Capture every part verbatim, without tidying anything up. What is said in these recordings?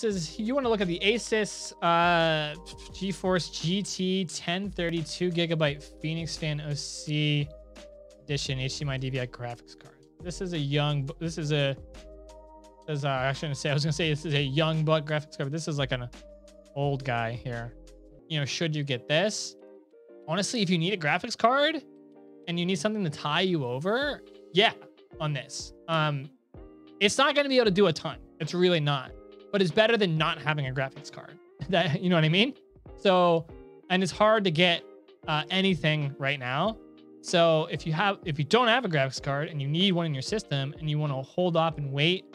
This is, you want to look at the Asus uh, GeForce G T ten thirty-two gigabyte Phoenix Fan O C Edition H D M I D V I graphics card. This is a young, this is a, this is a, I shouldn't say, I was going to say this is a young butt graphics card, but this is like an old guy here. You know, should you get this? Honestly, if you need a graphics card and you need something to tie you over, yeah, on this. Um, it's not going to be able to do a ton. It's really not. But it's better than not having a graphics card. That, you know what I mean? So, and it's hard to get uh, anything right now. So if you have, if you don't have a graphics card and you need one in your system and you want to hold off and wait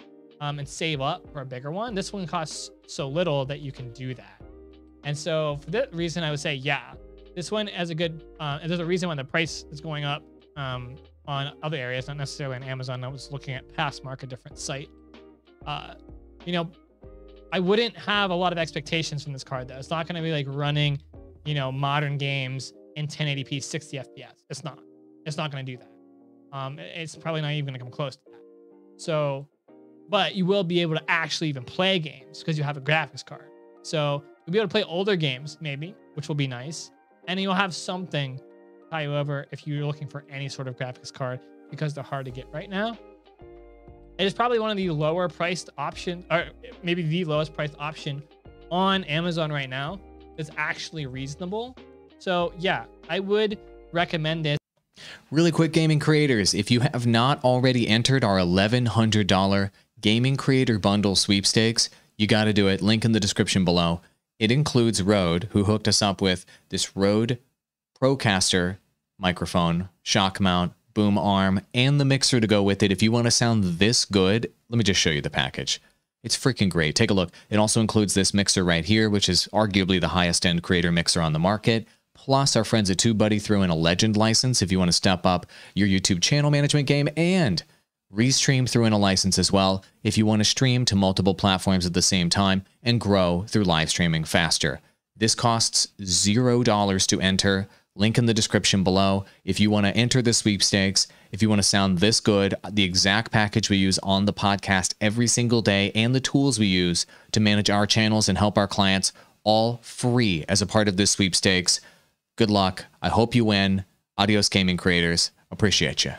um, and save up for a bigger one, this one costs so little that you can do that. And so for that reason, I would say, yeah, this one has a good, uh, there's a reason why the price is going up um, on other areas, not necessarily on Amazon. I was looking at Passmark, a different site. Uh, you know, I wouldn't have a lot of expectations from this card though. It's not going to be like running, you know, modern games in ten eighty p, sixty F P S. It's not. It's not going to do that. Um, it's probably not even going to come close to that. So, but you will be able to actually even play games because you have a graphics card. So you'll be able to play older games maybe, which will be nice. And you'll have something to tie you over if you're looking for any sort of graphics card because they're hard to get right now. It is probably one of the lower priced options, or maybe the lowest priced option on Amazon right now. It's actually reasonable. So yeah, I would recommend this. Really quick, gaming creators, if you have not already entered our eleven hundred dollar gaming creator bundle sweepstakes, you got to do it. Link in the description below. It includes Rode, who hooked us up with this Rode Procaster microphone, shock mount, boom arm, and the mixer to go with it. If you want to sound this good, let me just show you the package. It's freaking great. Take a look. It also includes this mixer right here, which is arguably the highest end creator mixer on the market. Plus, our friends at TubeBuddy threw in a legend license if you want to step up your YouTube channel management game, and Restream threw in a license as well if you want to stream to multiple platforms at the same time and grow through live streaming faster. This costs zero dollars to enter. Link in the description below. If you want to enter the sweepstakes, if you want to sound this good, the exact package we use on the podcast every single day and the tools we use to manage our channels and help our clients, all free as a part of this sweepstakes. Good luck. I hope you win. Adios, gaming creators. Appreciate you.